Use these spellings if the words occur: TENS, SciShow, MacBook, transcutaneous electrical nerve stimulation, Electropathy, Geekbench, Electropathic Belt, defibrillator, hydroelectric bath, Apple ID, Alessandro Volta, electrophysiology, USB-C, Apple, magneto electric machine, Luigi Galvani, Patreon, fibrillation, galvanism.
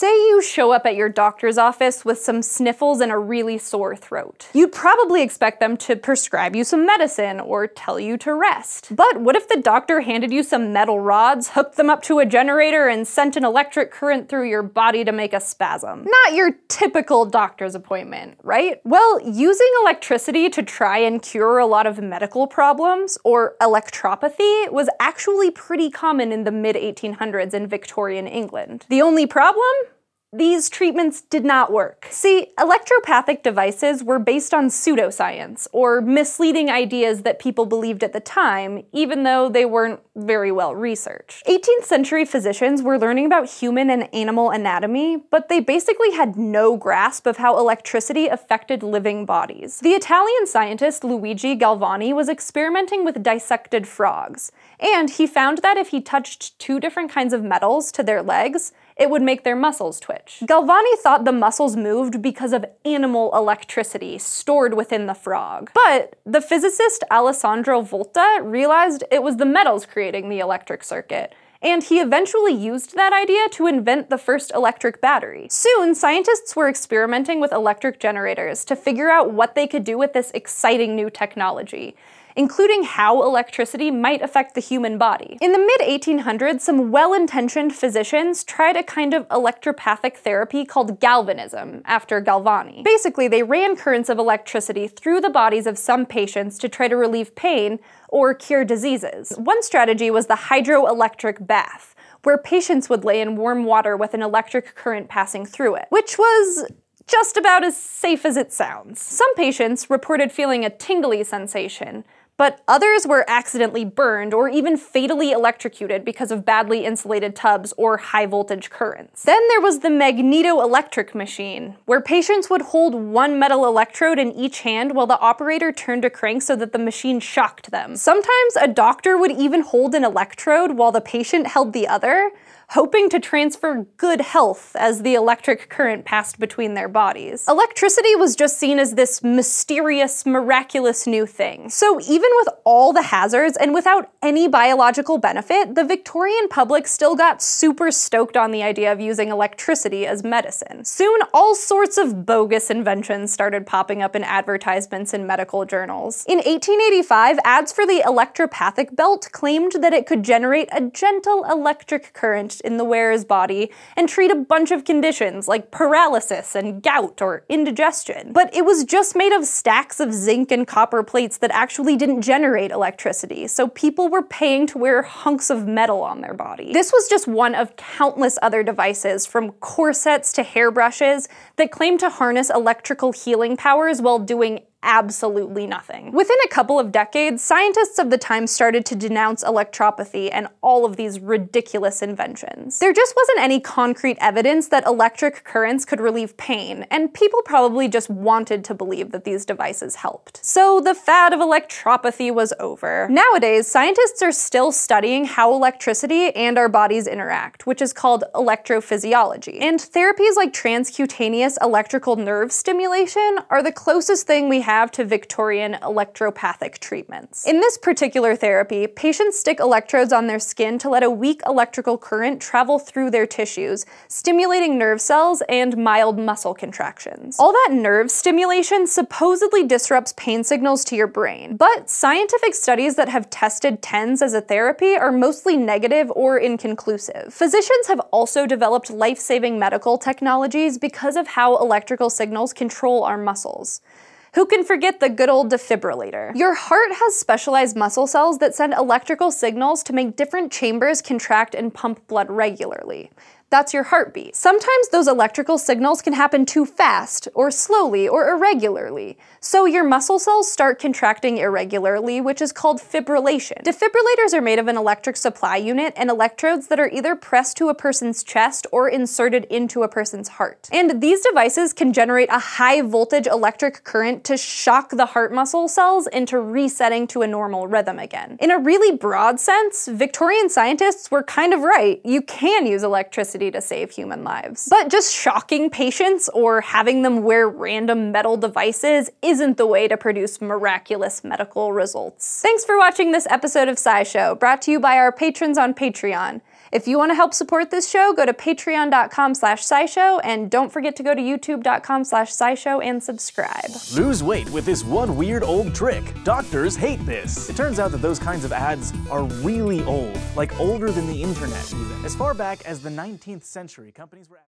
Say you show up at your doctor's office with some sniffles and a really sore throat. You'd probably expect them to prescribe you some medicine or tell you to rest. But what if the doctor handed you some metal rods, hooked them up to a generator, and sent an electric current through your body to make a spasm? Not your typical doctor's appointment, right? Well, using electricity to try and cure a lot of medical problems, or electropathy, was actually pretty common in the mid-1800s in Victorian England. The only problem? These treatments did not work. See, electropathic devices were based on pseudoscience, or misleading ideas that people believed at the time, even though they weren't very well researched. 18th century physicians were learning about human and animal anatomy, but they basically had no grasp of how electricity affected living bodies. The Italian scientist Luigi Galvani was experimenting with dissected frogs, and he found that if he touched two different kinds of metals to their legs, it would make their muscles twitch. Galvani thought the muscles moved because of animal electricity stored within the frog. But the physicist Alessandro Volta realized it was the metals creating the electric circuit, and he eventually used that idea to invent the first electric battery. Soon, scientists were experimenting with electric generators to figure out what they could do with this exciting new technology, including how electricity might affect the human body. In the mid-1800s, some well-intentioned physicians tried a kind of electropathic therapy called galvanism, after Galvani. Basically, they ran currents of electricity through the bodies of some patients to try to relieve pain or cure diseases. One strategy was the hydroelectric bath, where patients would lay in warm water with an electric current passing through it, which was just about as safe as it sounds. Some patients reported feeling a tingly sensation, but others were accidentally burned or even fatally electrocuted because of badly insulated tubs or high-voltage currents. Then there was the magnetoelectric machine, where patients would hold one metal electrode in each hand while the operator turned a crank so that the machine shocked them. Sometimes a doctor would even hold an electrode while the patient held the other, hoping to transfer good health as the electric current passed between their bodies. Electricity was just seen as this mysterious, miraculous new thing. So even with all the hazards and without any biological benefit, the Victorian public still got super stoked on the idea of using electricity as medicine. Soon, all sorts of bogus inventions started popping up in advertisements in medical journals. In 1885, ads for the electropathic belt claimed that it could generate a gentle electric current in the wearer's body and treat a bunch of conditions like paralysis and gout or indigestion. But it was just made of stacks of zinc and copper plates that actually didn't generate electricity, so people were paying to wear hunks of metal on their body. This was just one of countless other devices, from corsets to hairbrushes, that claimed to harness electrical healing powers while doing absolutely nothing. Within a couple of decades, scientists of the time started to denounce electropathy and all of these ridiculous inventions. There just wasn't any concrete evidence that electric currents could relieve pain, and people probably just wanted to believe that these devices helped. So the fad of electropathy was over. Nowadays, scientists are still studying how electricity and our bodies interact, which is called electrophysiology. And therapies like transcutaneous electrical nerve stimulation are the closest thing we have to Victorian electropathic treatments. In this particular therapy, patients stick electrodes on their skin to let a weak electrical current travel through their tissues, stimulating nerve cells and mild muscle contractions. All that nerve stimulation supposedly disrupts pain signals to your brain, but scientific studies that have tested TENS as a therapy are mostly negative or inconclusive. Physicians have also developed life-saving medical technologies because of how electrical signals control our muscles. Who can forget the good old defibrillator? Your heart has specialized muscle cells that send electrical signals to make different chambers contract and pump blood regularly. That's your heartbeat. Sometimes those electrical signals can happen too fast, or slowly, or irregularly, so your muscle cells start contracting irregularly, which is called fibrillation. Defibrillators are made of an electric supply unit and electrodes that are either pressed to a person's chest or inserted into a person's heart. And these devices can generate a high voltage electric current to shock the heart muscle cells into resetting to a normal rhythm again. In a really broad sense, Victorian scientists were kind of right. You can use electricity to save human lives. But just shocking patients or having them wear random metal devices isn't the way to produce miraculous medical results. Thanks for watching this episode of SciShow, brought to you by our patrons on Patreon. If you want to help support this show, go to patreon.com/scishow, and don't forget to go to youtube.com/scishow and subscribe. Lose weight with this one weird old trick. Doctors hate this. It turns out that those kinds of ads are really old, like older than the internet even. As far back as the 19th century, companies were